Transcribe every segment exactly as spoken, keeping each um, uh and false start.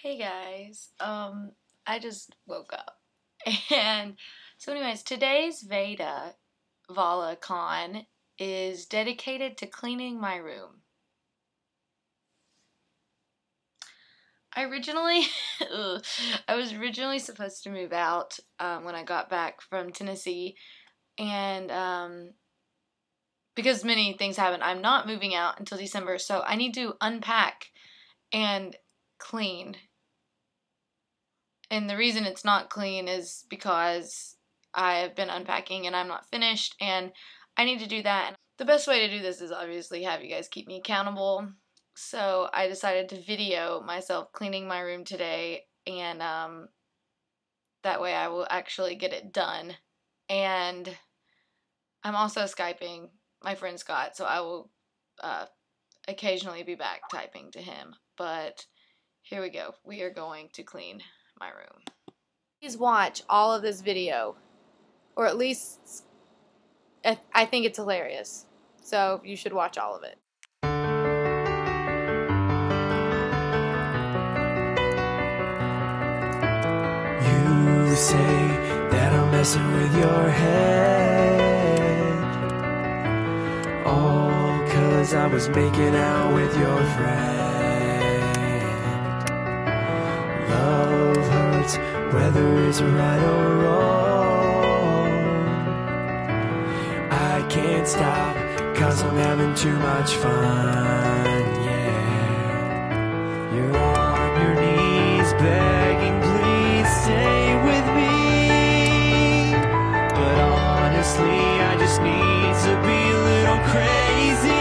Hey guys, um, I just woke up, and so anyways, today's VEDA VALA con is dedicated to cleaning my room. I originally, I was originally supposed to move out um, when I got back from Tennessee, and um, because many things happen, I'm not moving out until December, so I need to unpack and clean. And the reason it's not clean is because I have been unpacking and I'm not finished, and I need to do that. The best way to do this is obviously have you guys keep me accountable. So I decided to video myself cleaning my room today, and um, that way I will actually get it done. And I'm also Skyping my friend Scott, so I will uh, occasionally be back typing to him. But here we go. We are going to clean my room. Please watch all of this video, or at least I think it's hilarious, so you should watch all of it. You say that I'm messing with your head, all cause I was making out with your friend. Love hurts, whether it's right or wrong. I can't stop, cause I'm having too much fun, yeah. You're on your knees begging, please stay with me. But honestly, I just need to be a little crazy.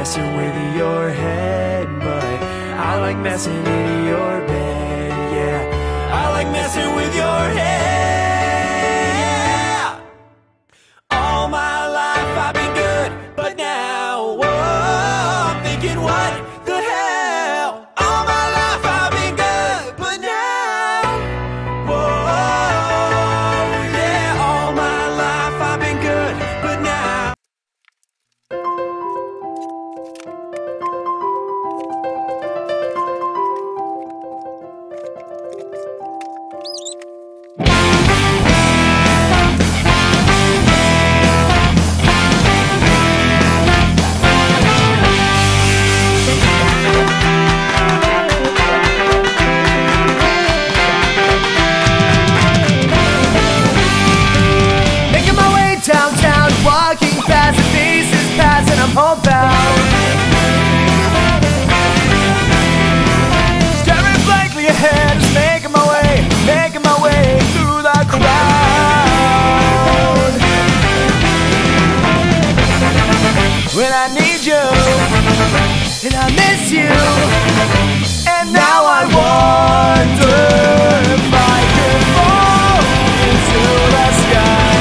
Messing with your head, but I like messing in your bed, yeah. I like messing with your head, yeah. All my life I've been good, but now, whoa, I'm thinking what? Yeah. and I miss you, and now I wonder if I could fall into the sky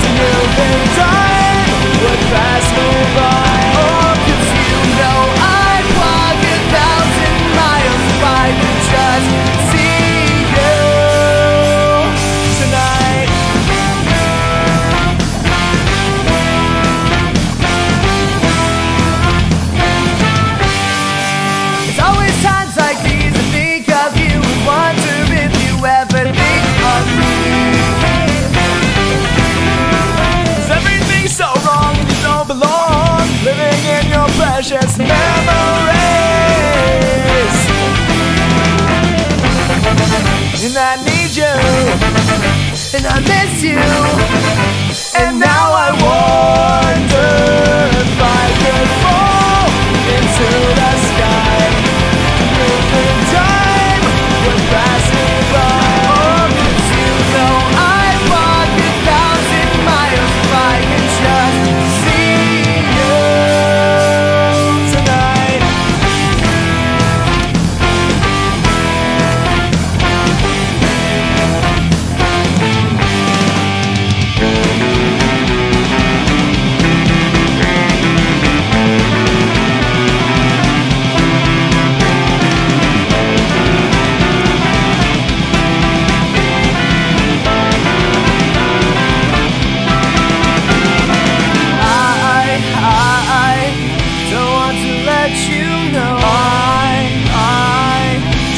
to know that time would pass me by. Oh, 'cause you know I'd walk a thousand miles if I could just see you tonight. There's always times like these I think of you and wonder if you ever think of me. 'Cause everything's so wrong, you don't belong, living in your precious memories. And I need you, and I miss you, and now I wonder if I could fall into the sky. If the time would pass me by, oh, 'cause you know I'd walk a thousand miles if I could just see you tonight. I, I, don't want to let you know I, I,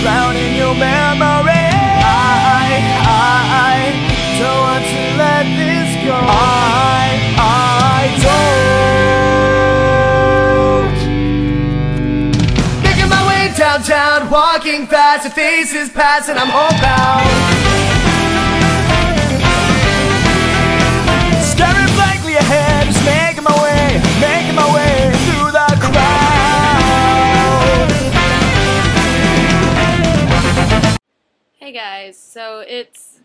drown in your memory. I, I, don't want to let this go. I, I, don't. Making my way downtown, walking fast, your face is passing, I'm homebound. Staring blankly ahead, just making my way, making my way through the crowd. Hey guys, so it's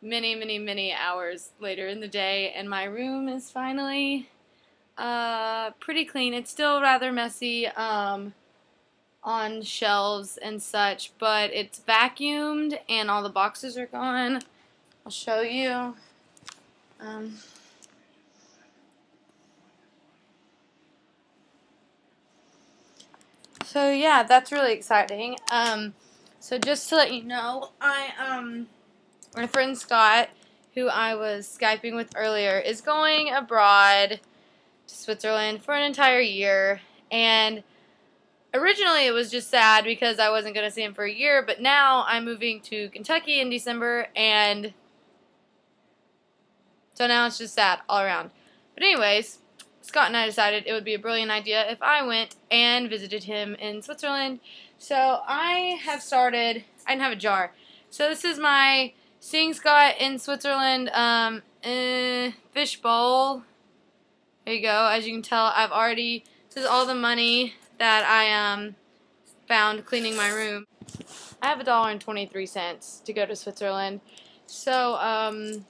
many, many, many hours later in the day, and my room is finally uh, pretty clean. It's still rather messy um, on shelves and such, but it's vacuumed and all the boxes are gone. I'll show you. Um, So yeah, that's really exciting. Um, so just to let you know, I um, my friend Scott, who I was Skyping with earlier, is going abroad to Switzerland for an entire year. And originally it was just sad because I wasn't going to see him for a year, but now I'm moving to Kentucky in December, and so now it's just sad all around. But anyways, Scott and I decided it would be a brilliant idea if I went and visited him in Switzerland. So I have started, I didn't have a jar. So this is my Seeing Scott in Switzerland um, uh, fish bowl. There you go. As you can tell, I've already, this is all the money that I um, found cleaning my room. I have a dollar and twenty-three cents to go to Switzerland. So, um...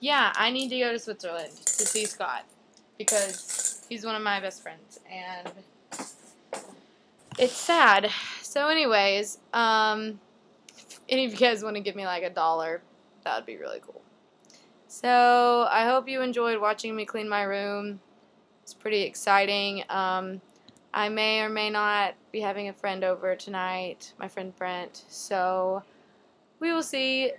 yeah, I need to go to Switzerland to see Scott because he's one of my best friends, and it's sad. So anyways, um, if any of you guys want to give me like a dollar, that would be really cool. So I hope you enjoyed watching me clean my room. It's pretty exciting. Um, I may or may not be having a friend over tonight, my friend Brent, so we will see.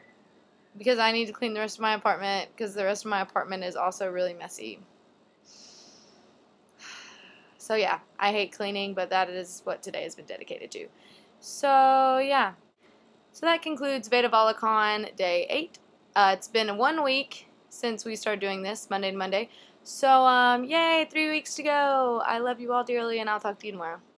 Because I need to clean the rest of my apartment, because the rest of my apartment is also really messy. So yeah, I hate cleaning, but that is what today has been dedicated to. So yeah, so that concludes VEDA VALA Con day eight. Uh, it's been one week since we started doing this, Monday to Monday. So um, yay, three weeks to go. I love you all dearly, and I'll talk to you tomorrow.